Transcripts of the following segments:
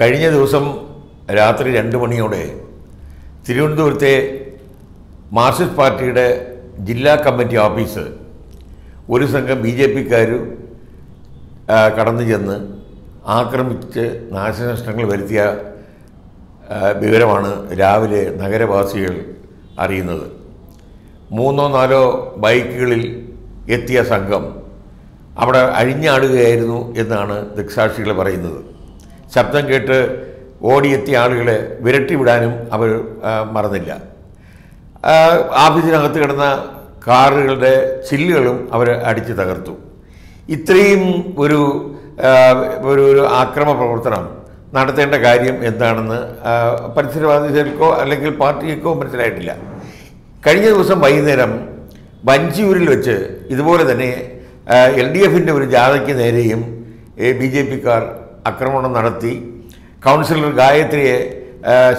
കഴിഞ്ഞ ദിവസം രാത്രി 2 മണിയോടെ തിരുവനന്തപുരത്തെ മാർക്സിസ്റ്റ് പാർട്ടിയുടെ ജില്ലാ കമ്മിറ്റി ഓഫീസ് ഒരു സംഘം ബിജെപിക്കാർ കടന്നു ചെന്ന് ആക്രമിച്ച് നാശനഷ്ടങ്ങൾ വരുത്തിയ വിവരമാണ് രാവിലെ നഗരവാസികൾ അറിയുന്നത്. 3 or 4 ബൈക്കുകളിൽ എത്തിയ സംഘം അവിടെ അഴിഞ്ഞാടുകയായിരുന്നു എന്നാണ് ദൃക്സാക്ഷികൾ പറയുന്നത്. ശബ്ദം കേട്ട് ഓടിയെത്തിയ ആളുകളെ വിരട്ടിവിടാനും അവർ മറന്നില്ല. ആഫീസിനകത്ത് കിടന്ന കാറുകളുടെ ചില്ലുകളും അവർ അടിച്ച് തകർത്തു. ഇത്രയും ഒരു ഒരു ആക്രമ പ്രവർത്തനം നടത്തേണ്ട കാര്യം എന്താണെന്ന് പരിസരവാസികൾക്കോ അല്ലെങ്കിൽ പാർട്ടിക്കോ മനസ്സിലായിട്ടില്ല. കഴിഞ്ഞ ദിവസം വൈകുന്നേരം വഞ്ചിയൂരിൽ വെച്ച് ഇതുപോലെ തന്നെ LDF ഒരു ജാഥയ്ക്ക് നേരെയും BJP ആക്രമണം നടത്തി. കൗൺസിലർ ഗായത്രിയെ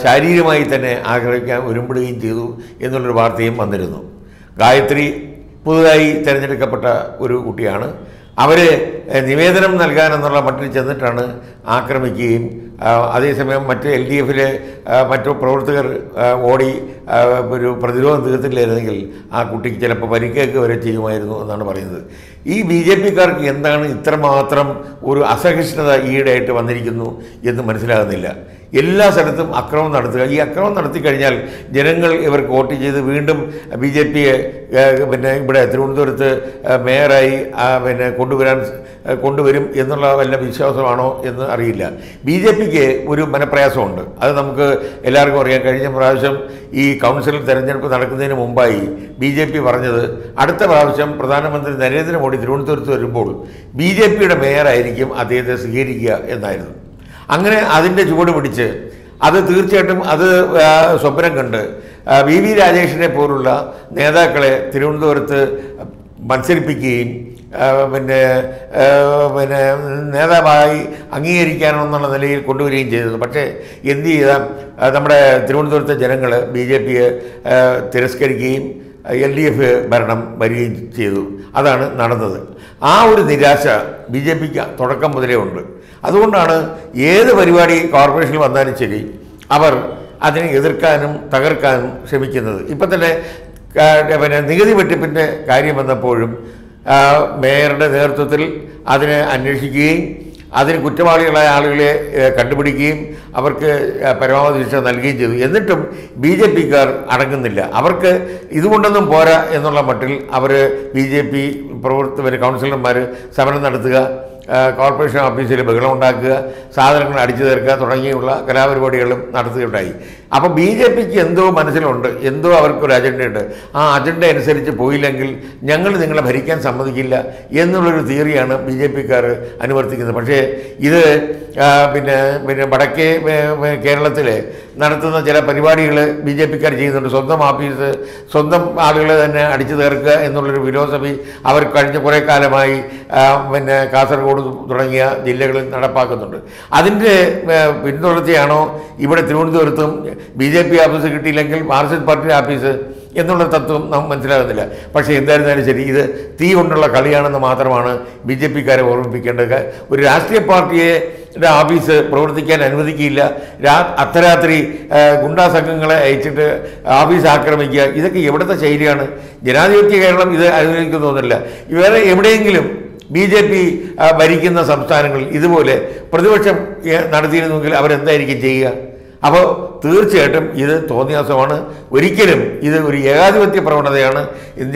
ശാരീരികമായി തന്നെ ആക്രമിക്കാൻ ഒരുമ്പെടുകയും ചെയ്തു എന്നുള്ളൊരു വാർത്തയും വന്നിരുന്നു. ഗായത്രി പുതുതായി തിരഞ്ഞെടുക്കപ്പെട്ട ഒരു കുട്ടിയാണ്. അവരെ നിവേദനം നൽകാനെന്നുള്ള മട്ടിൽ ചെന്നിട്ടാണ് ആക്രമിക്കുകയും അതേസമയം മറ്റ് LDF മറ്റു പ്രവർത്തകർ ഓടി ഒരു പ്രതിരോധം തീർത്തില്ലായിരുന്നെങ്കിൽ ആ കുട്ടിക്ക് ചിലപ്പോൾ പരിക്കേക്ക് വരെ ചെയ്യുമായിരുന്നു എന്നാണ് പറയുന്നത്. ഈ BJP എന്താണ് ഇത്രമാത്രം ഒരു അസഹിഷ്ണുത ഈയിടെയായിട്ട് വന്നിരിക്കുന്നു എന്ന് മനസ്സിലാകുന്നില്ല. എല്ലാ സ്ഥലത്തും അക്രമം നടത്തുക. ഈ അക്രമം നടത്തി കഴിഞ്ഞാൽ ജനങ്ങൾ ഇവർക്ക് വോട്ട് ചെയ്ത് വീണ്ടും BJPയെ ഇവിടെ തിരുവനന്തപുരത്ത് മേയറായി കൊണ്ടുവരും എന്നുള്ള വല്ല വിശ്വാസമാണോ എന്ന് അറിയില്ല. BJPക്ക് ഒരു മനപ്രയാസമുണ്ട്, അത് നമുക്ക് എല്ലാവർക്കും അറിയാം. കഴിഞ്ഞ പ്രാവശ്യം ഈ കൗൺസിൽ തെരഞ്ഞെടുപ്പ് നടക്കുന്നതിന് മുമ്പായി BJP പറഞ്ഞത് അടുത്ത പ്രാവശ്യം പ്രധാനമന്ത്രി നരേന്ദ്രമോദി തിരുവനന്തപുരത്ത് വരുമ്പോൾ BJPയുടെ മേയറായിരിക്കും അദ്ദേഹത്തെ സ്വീകരിക്കുക എന്നായിരുന്നു. അങ്ങനെ അതിൻ്റെ ചുവട് പിടിച്ച് അത് തീർച്ചയായിട്ടും അത് സ്വപ്നം കണ്ട് VV രാജേഷിനെ പോലുള്ള നേതാക്കളെ തിരുവനന്തപുരത്ത് മത്സരിപ്പിക്കുകയും നേതാവായി അംഗീകരിക്കാനെന്നുള്ള നിലയിൽ കൊണ്ടുവരികയും ചെയ്തത്. പക്ഷേ എന്ത് ചെയ്താൽ നമ്മുടെ തിരുവനന്തപുരത്തെ ജനങ്ങൾ BJPയെ തിരസ്കരിക്കുകയും LDF ഭരണം വരികയും ചെയ്തു. അതാണ് നടന്നത്. ആ ഒരു നിരാശ BJPക്ക് തുടക്കം മുതലേ ഉണ്ട്. അതുകൊണ്ടാണ് ഏത് പരിപാടി കോർപ്പറേഷനിൽ വന്നാലും ശരി അവർ അതിനെ എതിർക്കാനും തകർക്കാനും ശ്രമിക്കുന്നത്. ഇപ്പം തന്നെ നികുതി വെട്ടിപ്പിൻ്റെ കാര്യം വന്നപ്പോഴും മേയറുടെ നേതൃത്വത്തിൽ അതിനെ അന്വേഷിക്കുകയും അതിന് കുറ്റവാളികളായ ആളുകളെ കണ്ടുപിടിക്കുകയും അവർക്ക് പരമാവധി ശിക്ഷ നൽകുകയും ചെയ്തു. എന്നിട്ടും BJP അടങ്ങുന്നില്ല. അവർക്ക് ഇതുകൊണ്ടൊന്നും പോരാ എന്നുള്ള മട്ടിൽ അവർ BJP പ്രവർത്തകർ കൗൺസിലർമാർ സമരം നടത്തുക, കോർപ്പറേഷൻ ഓഫീസിൽ ബഹളം ഉണ്ടാക്കുക, സാധനങ്ങൾ അടിച്ചു തീർക്കുക തുടങ്ങിയുള്ള കലാപരിപാടികളും നടത്തുകയുണ്ടായി. അപ്പോൾ BJPക്ക് എന്തോ മനസ്സിലുണ്ട്, എന്തോ അവർക്കൊരു അജണ്ടയുണ്ട്. ആ അജണ്ട അനുസരിച്ച് പോയില്ലെങ്കിൽ ഞങ്ങൾ നിങ്ങളെ ഭരിക്കാൻ സമ്മതിക്കില്ല എന്നുള്ളൊരു തിയറിയാണ് BJP അനുവർത്തിക്കുന്നത്. പക്ഷേ ഇത് വടക്കേ കേരളത്തിൽ നടത്തുന്ന ചില പരിപാടികൾ BJP ചെയ്യുന്നുണ്ട്. സ്വന്തം ഓഫീസ് സ്വന്തം ആളുകളെ തന്നെ അടിച്ചു തീർക്കുക എന്നുള്ളൊരു ഫിലോസഫി അവർ കഴിഞ്ഞ കുറേ കാലമായി കാസർഗോഡ് തുടങ്ങിയ ജില്ലകളിൽ നടപ്പാക്കുന്നുണ്ട്. അതിൻ്റെ പിന്തുടർച്ചയാണോ ഇവിടെ തിരുവനന്തപുരത്തും BJP ഓഫീസ് കിട്ടിയില്ലെങ്കിൽ മാർക്സിസ്റ്റ് പാർട്ടി ഓഫീസ് എന്നുള്ള തത്വം നാം മനസ്സിലാകുന്നില്ല. പക്ഷേ എന്തായിരുന്നാലും ശരി, ഇത് തീ കൊണ്ടുള്ള കളിയാണെന്ന് മാത്രമാണ് BJP ഓർമ്മിപ്പിക്കേണ്ടത്. ഒരു രാഷ്ട്രീയ പാർട്ടിയെ ഓഫീസ് പ്രവർത്തിക്കാൻ അനുവദിക്കില്ല. അർദ്ധരാത്രി ഗുണ്ടാ സംഘങ്ങളെ അയച്ചിട്ട് ഓഫീസ് ആക്രമിക്കുക, ഇതൊക്കെ എവിടുത്തെ ശൈലിയാണ്? ജനാധിപത്യ കേരളം ഇത് അനുവദിക്കുന്നു തോന്നില്ല. വേറെ എവിടെയെങ്കിലും BJP ഭരിക്കുന്ന സംസ്ഥാനങ്ങളിൽ ഇതുപോലെ പ്രതിപക്ഷം നടത്തിയിരുന്നെങ്കിൽ അവരെന്തായിരിക്കും ചെയ്യുക? അപ്പോൾ തീർച്ചയായിട്ടും ഇത് തോന്നിയാസമാണ്. ഒരിക്കലും ഇത് ഒരു ഏകാധിപത്യ പ്രവണതയാണ്.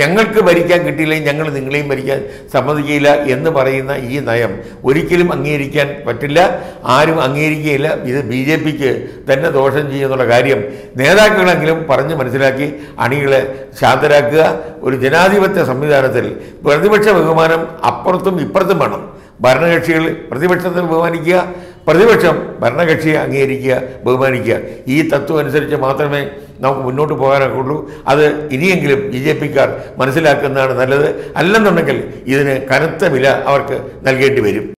ഞങ്ങൾക്ക് ഭരിക്കാൻ കിട്ടിയില്ലെങ്കിൽ ഞങ്ങൾ നിങ്ങളെയും ഭരിക്കാൻ സമ്മതിക്കില്ല എന്ന് പറയുന്ന ഈ നയം ഒരിക്കലും അംഗീകരിക്കാൻ പറ്റില്ല. ആരും അംഗീകരിക്കുകയില്ല. ഇത് BJPക്ക് തന്നെ ദോഷം ചെയ്യുന്നുള്ള കാര്യം നേതാക്കളെങ്കിലും പറഞ്ഞ് മനസ്സിലാക്കി അണികളെ ശാന്തരാക്കുക. ഒരു ജനാധിപത്യ സംവിധാനത്തിൽ പ്രതിപക്ഷ ബഹുമാനം അപ്പുറത്തും ഇപ്പുറത്തും വേണം. ഭരണകക്ഷികൾ പ്രതിപക്ഷത്തെ ബഹുമാനിക്കുക, പ്രതിപക്ഷം ഭരണകക്ഷിയെ അംഗീകരിക്കുക, ബഹുമാനിക്കുക. ഈ തത്വം അനുസരിച്ച് മാത്രമേ നമുക്ക് മുന്നോട്ട് പോകാനൊക്കെയുള്ളൂ. അത് ഇനിയെങ്കിലും BJP മനസ്സിലാക്കുന്നതാണ് നല്ലത്. അല്ലെന്നുണ്ടെങ്കിൽ ഇതിന് കനത്ത വില അവർക്ക് നൽകേണ്ടി വരും.